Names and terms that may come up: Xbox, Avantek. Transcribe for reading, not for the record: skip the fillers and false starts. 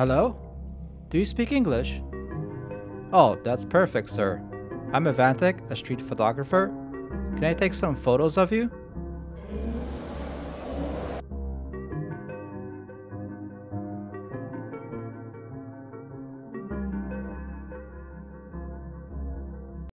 Hello? Do you speak English? Oh, that's perfect, sir. I'm Avantek, a street photographer. Can I take some photos of you?